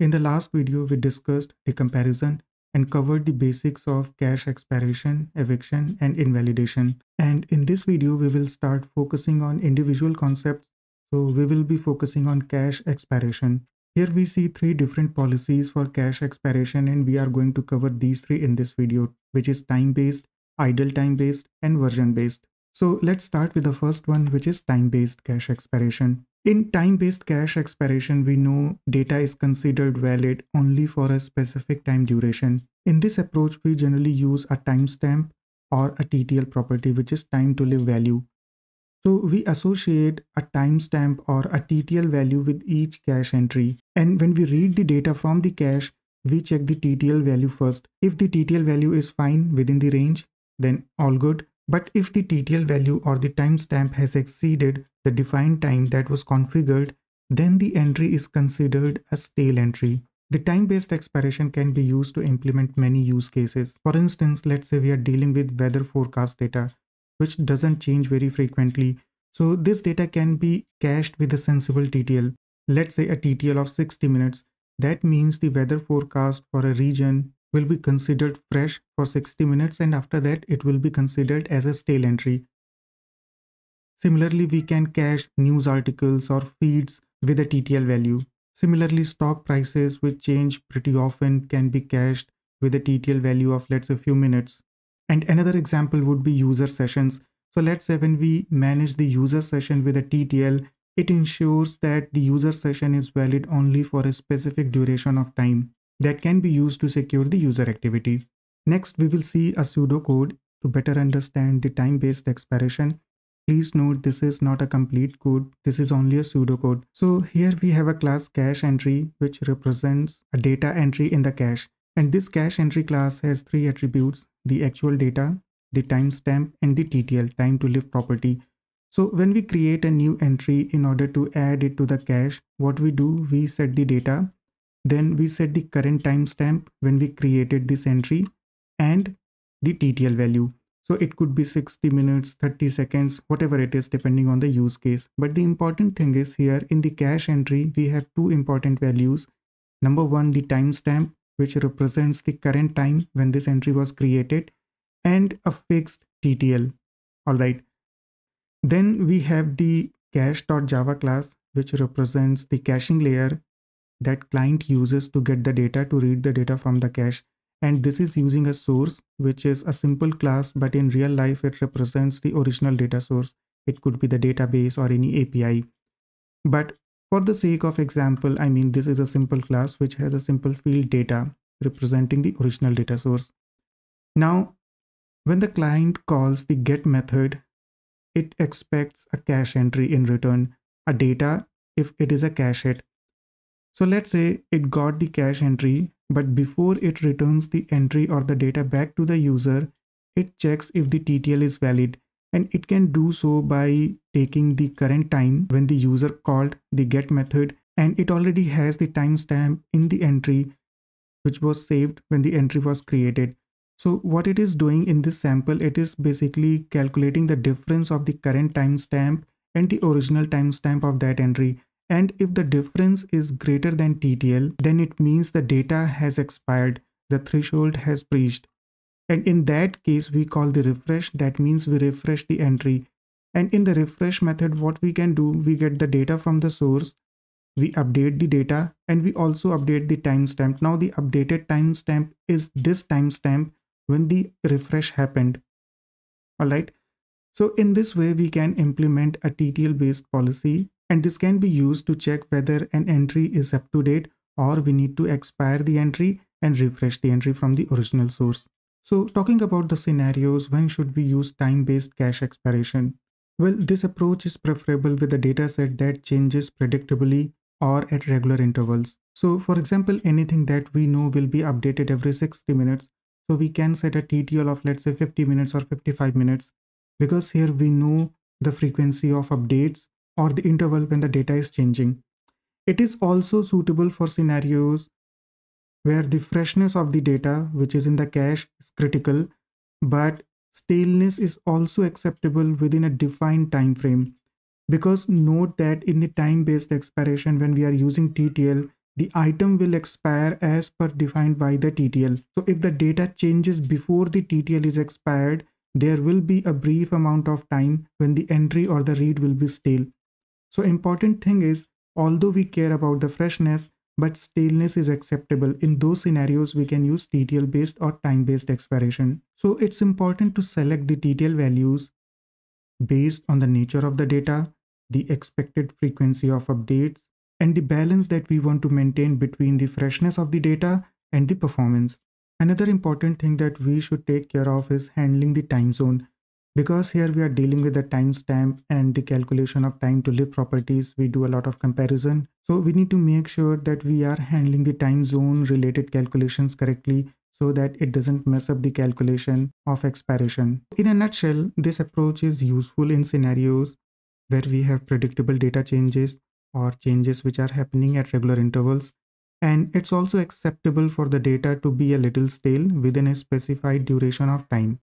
In the last video, we discussed the comparison and covered the basics of cache expiration, eviction, and invalidation. And in this video, we will start focusing on individual concepts. So we will be focusing on cache expiration. Here we see three different policies for cache expiration, and we are going to cover these three in this video, which is time-based, idle time-based, and version-based. So let's start with the first one, which is time-based cache expiration. In time-based cache expiration, we know data is considered valid only for a specific time duration. In this approach, we generally use a timestamp or a TTL property, which is time to live value. So we associate a timestamp or a TTL value with each cache entry. And when we read the data from the cache, we check the TTL value first. If the TTL value is fine within the range, then all good. But if the TTL value or the timestamp has exceeded the defined time that was configured, then the entry is considered a stale entry. The time-based expiration can be used to implement many use cases. For instance, let's say we are dealing with weather forecast data, which doesn't change very frequently. So this data can be cached with a sensible TTL. Let's say a TTL of 60 minutes. That means the weather forecast for a region will be considered fresh for 60 minutes, and after that it will be considered as a stale entry. Similarly, we can cache news articles or feeds with a TTL value. Similarly, stock prices, which change pretty often, can be cached with a TTL value of, let's say, a few minutes. And another example would be user sessions. So let's say when we manage the user session with a TTL, it ensures that the user session is valid only for a specific duration of time that can be used to secure the user activity. Next, we will see a pseudocode to better understand the time-based expiration. Please note, this is not a complete code. This is only a pseudocode. So here we have a class cache entry, which represents a data entry in the cache. And this cache entry class has three attributes: the actual data, the timestamp, and the TTL, time to live property. So when we create a new entry in order to add it to the cache, what we do, we set the data, then we set the current timestamp when we created this entry, and the TTL value. So it could be 60 minutes, 30 seconds, whatever it is, depending on the use case. But the important thing is, here in the cache entry, we have two important values. Number one, the timestamp, which represents the current time when this entry was created, and a fixed TTL. All right. Then we have the cache.java class, which represents the caching layer that client uses to get the data, to read the data from the cache. And this is using a source, which is a simple class, but in real life, it represents the original data source. It could be the database or any API. But for the sake of example, I mean, this is a simple class which has a simple field data representing the original data source. Now, when the client calls the get method, it expects a cache entry in return, a data if it is a cache hit. So let's say it got the cache entry, but before it returns the entry or the data back to the user, it checks if the TTL is valid. And it can do so by taking the current time when the user called the get method, and it already has the timestamp in the entry, which was saved when the entry was created. So what it is doing in this sample, it is basically calculating the difference of the current timestamp and the original timestamp of that entry. And if the difference is greater than TTL, then it means the data has expired, the threshold has breached. And in that case, we call the refresh. That means we refresh the entry. And in the refresh method, what we can do, we get the data from the source, we update the data, and we also update the timestamp. Now the updated timestamp is this timestamp when the refresh happened. All right. So in this way, we can implement a TTL based policy, and this can be used to check whether an entry is up to date or we need to expire the entry and refresh the entry from the original source. So talking about the scenarios, when should we use time-based cache expiration? Well, this approach is preferable with a dataset that changes predictably or at regular intervals. So for example, anything that we know will be updated every 60 minutes. So we can set a TTL of, let's say, 50 minutes or 55 minutes, because here we know the frequency of updates or the interval when the data is changing. It is also suitable for scenarios where the freshness of the data, which is in the cache, is critical, but staleness is also acceptable within a defined time frame. Because note that in the time-based expiration, when we are using TTL, the item will expire as per defined by the TTL. So if the data changes before the TTL is expired, there will be a brief amount of time when the entry or the read will be stale. So important thing is, although we care about the freshness, but staleness is acceptable. In those scenarios, we can use TTL based or time based expiration. So it's important to select the TTL values based on the nature of the data, the expected frequency of updates, and the balance that we want to maintain between the freshness of the data and the performance. Another important thing that we should take care of is handling the time zone, because here we are dealing with the timestamp and the calculation of time to live properties. We do a lot of comparison. So we need to make sure that we are handling the time zone related calculations correctly, so that it doesn't mess up the calculation of expiration. In a nutshell, this approach is useful in scenarios where we have predictable data changes or changes which are happening at regular intervals. And it's also acceptable for the data to be a little stale within a specified duration of time.